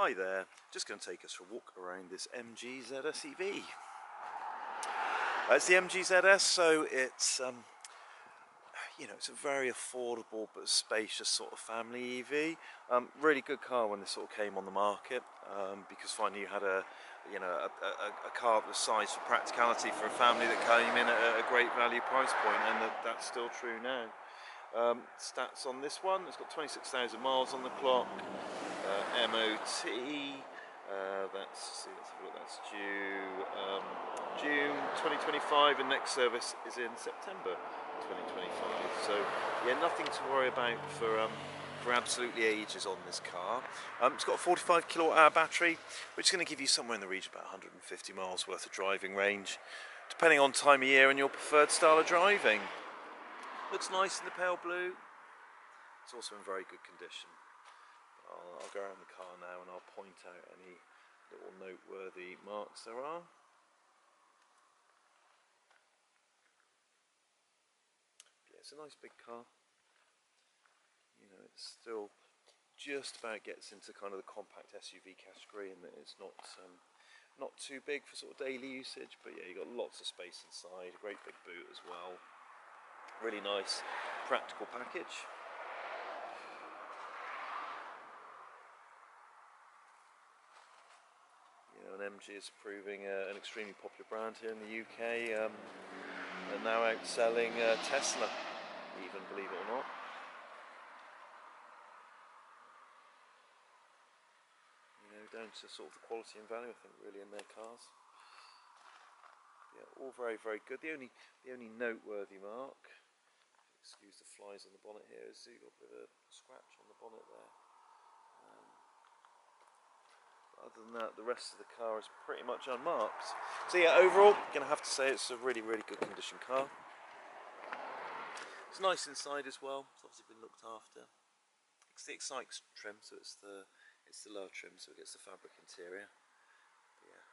Hi there, just going to take us for a walk around this MG ZS EV. It's the MG ZS, so it's, you know, it's a very affordable but spacious sort of family EV. Really good car when this sort of came on the market, because finally you had a, you know, a car that was sized for practicality for a family that came in at a great value price point, and that's still true now. Stats on this one, it's got 26,000 miles on the clock, MOT, that's due June 2025, and next service is in September 2025, so yeah, nothing to worry about for absolutely ages on this car. It's got a 45 kWh battery, which is going to give you somewhere in the region about 150 miles worth of driving range, depending on time of year and your preferred style of driving. Looks nice in the pale blue. It's also in very good condition. I'll go around the car now and I'll point out any little noteworthy marks there are. Yeah, it's a nice big car. You know, it's still just about gets into kind of the compact SUV category, and it's not not too big for sort of daily usage. But yeah, you've got lots of space inside. A great big boot as well. Really nice practical package. You know, and MG is proving an extremely popular brand here in the UK. They're now outselling Tesla, even, believe it or not. You know, down to sort of the quality and value, I think, really, in their cars. Yeah, all very, very good. The only noteworthy mark, excuse the flies on the bonnet here, is you've got a bit of a scratch on the bonnet there. Other than that, the rest of the car is pretty much unmarked. So yeah, overall, going to have to say it's a really, really good condition car. It's nice inside as well. It's obviously been looked after. It's the Excite trim, so it's the lower trim, so it gets the fabric interior. Yeah,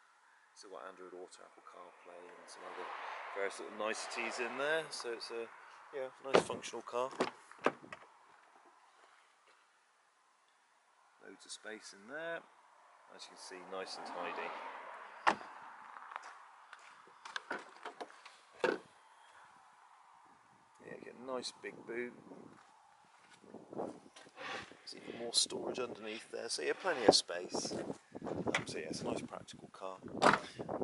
so got Android Auto, Apple CarPlay, and some other various little niceties in there. So it's a yeah, nice functional car. Loads of space in there. As you can see, nice and tidy. Yeah, get a nice big boot. There's even more storage underneath there, so yeah, plenty of space. So yeah, it's a nice practical car.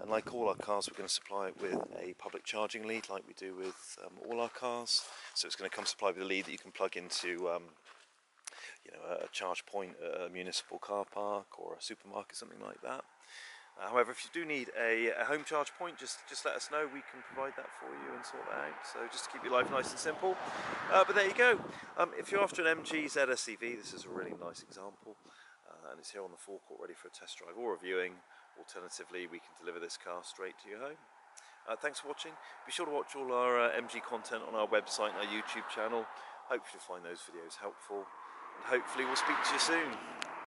And like all our cars, we're going to supply it with a public charging lead, like we do with all our cars. So it's going to come supplied with a lead that you can plug into you know, a charge point at a municipal car park or a supermarket, something like that. However, if you do need a home charge point, just let us know. We can provide that for you and sort that out. So just to keep your life nice and simple. But there you go. If you're after an MG ZS EV, this is a really nice example. And it's here on the forecourt ready for a test drive or a viewing. Alternatively, we can deliver this car straight to your home. Thanks for watching. Be sure to watch all our MG content on our website and our YouTube channel. Hope you'll find those videos helpful. And hopefully we'll speak to you soon.